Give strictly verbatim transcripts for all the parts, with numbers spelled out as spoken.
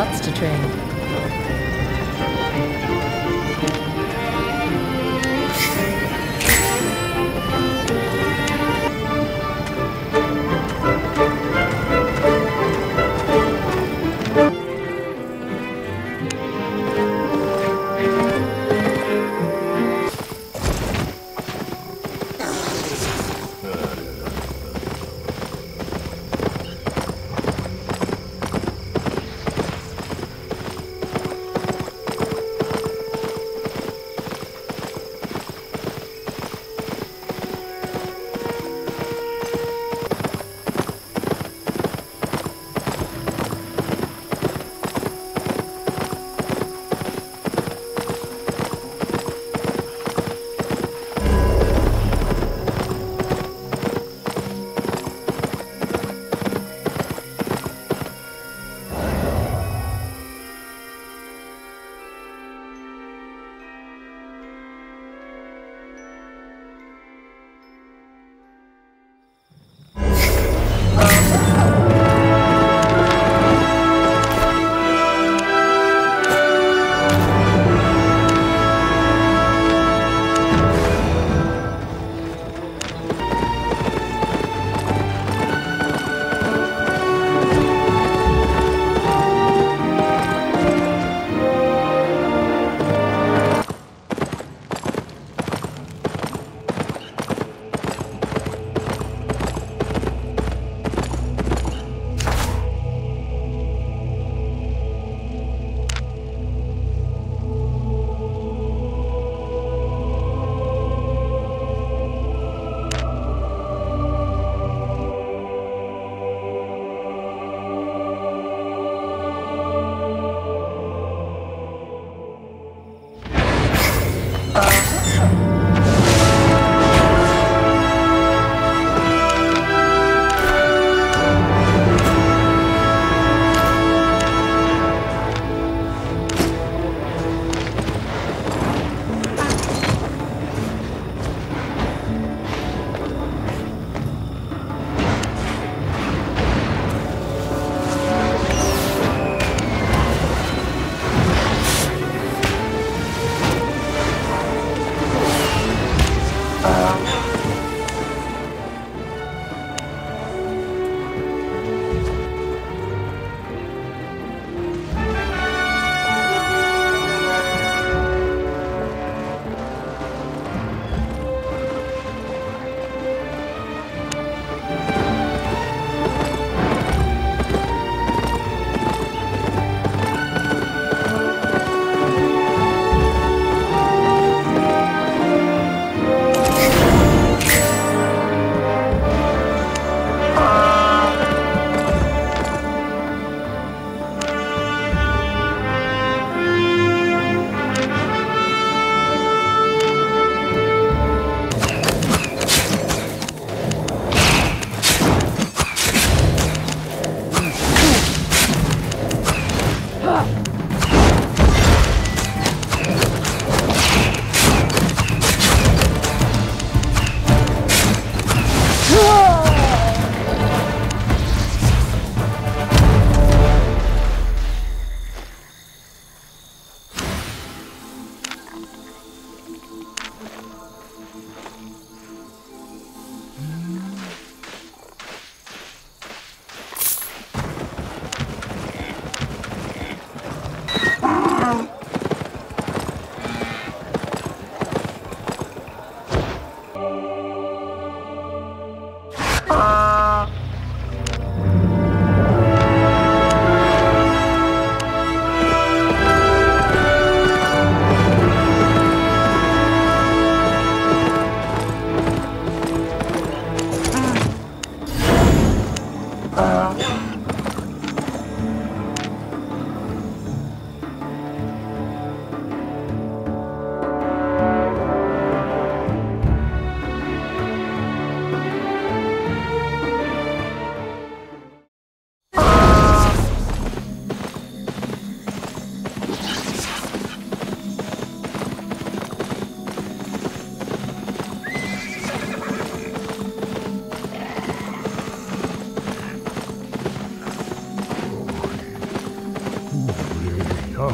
lots to train. go.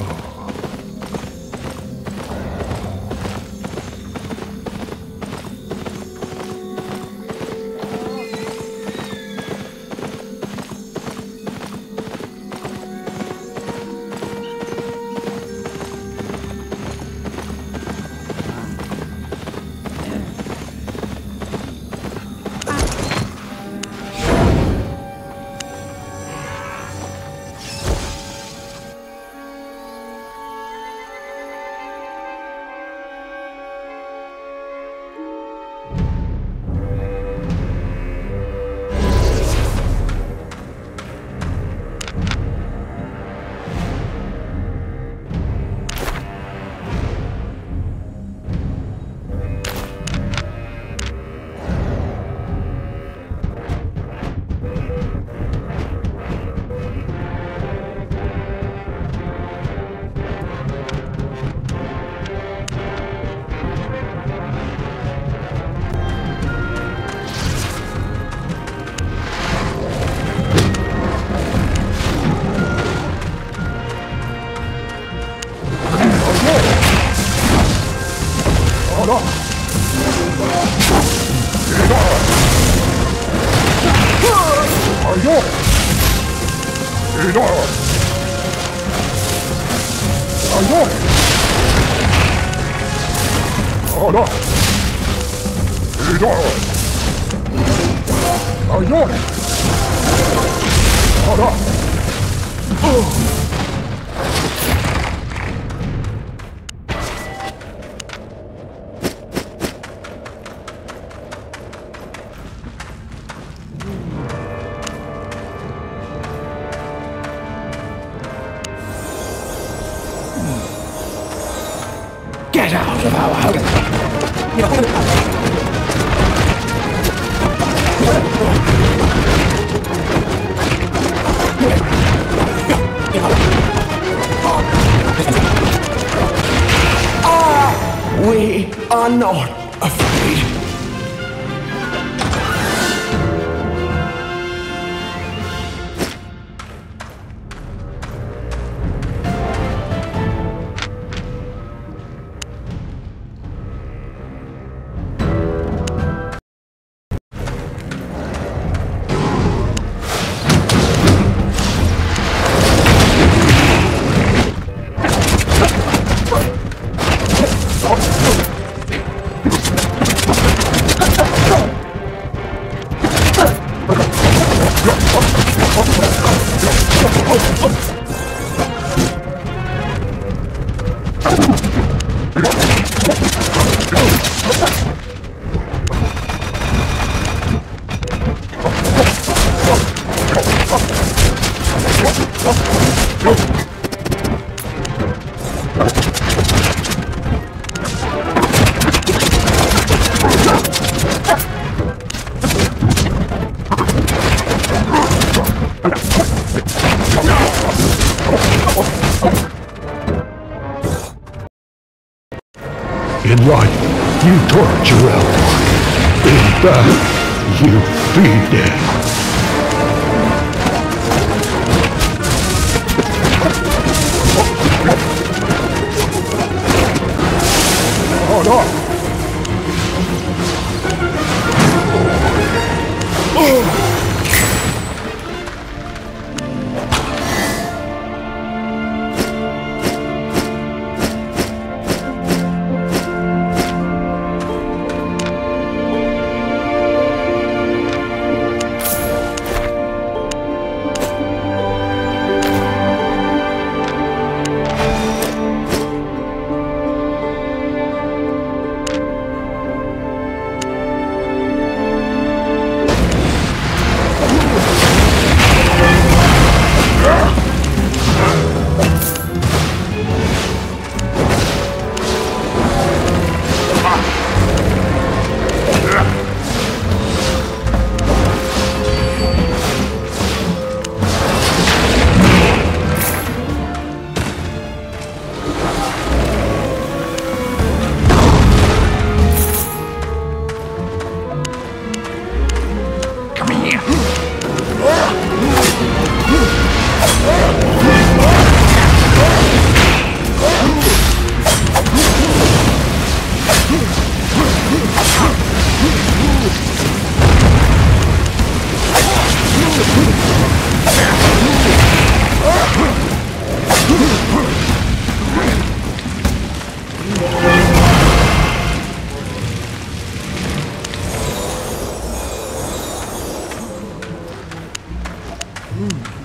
Mm.